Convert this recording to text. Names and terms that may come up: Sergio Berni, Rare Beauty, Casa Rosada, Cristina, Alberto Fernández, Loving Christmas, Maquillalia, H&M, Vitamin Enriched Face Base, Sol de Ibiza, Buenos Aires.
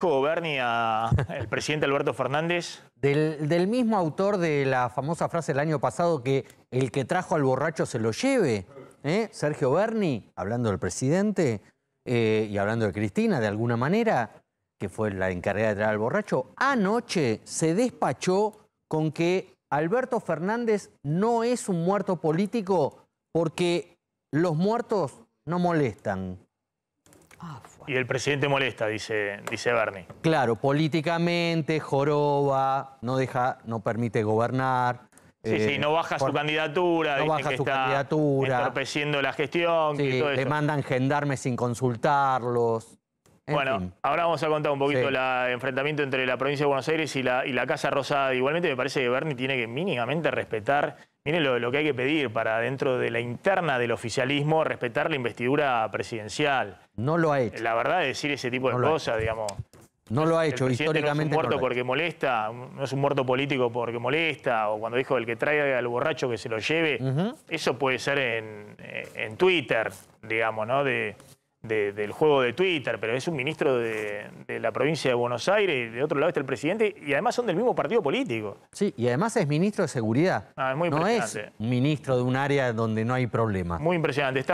Berni, al presidente Alberto Fernández. Del mismo autor de la famosa frase del año pasado que el que trajo al borracho se lo lleve, ¿eh? Sergio Berni, hablando del presidente y hablando de Cristina de alguna manera, que fue la encargada de traer al borracho, anoche se despachó con que Alberto Fernández no es un muerto político porque los muertos no molestan. Y el presidente molesta, dice Berni. Claro, políticamente, joroba, no permite gobernar. Sí, sí, no baja su candidatura, dicen que está entorpeciendo la gestión. Sí, le mandan gendarmes sin consultarlos. Bueno, ahora vamos a contar un poquito el enfrentamiento entre la provincia de Buenos Aires y la Casa Rosada. Igualmente me parece que Berni tiene que mínimamente respetar, miren lo que hay que pedir para dentro de la interna del oficialismo, respetar la investidura presidencial. No lo ha hecho. La verdad es decir ese tipo de cosas, digamos. No lo ha hecho, históricamente no es un muerto porque molesta, no es un muerto político porque molesta, o cuando dijo el que traiga al borracho que se lo lleve, eso puede ser en Twitter, digamos, ¿no? Del juego de Twitter, pero es un ministro de la provincia de Buenos Aires, de otro lado está el presidente, y además son del mismo partido político. Sí, y además es ministro de seguridad. Ah, es muy impresionante. No es ministro de un área donde no hay problema. Muy impresionante.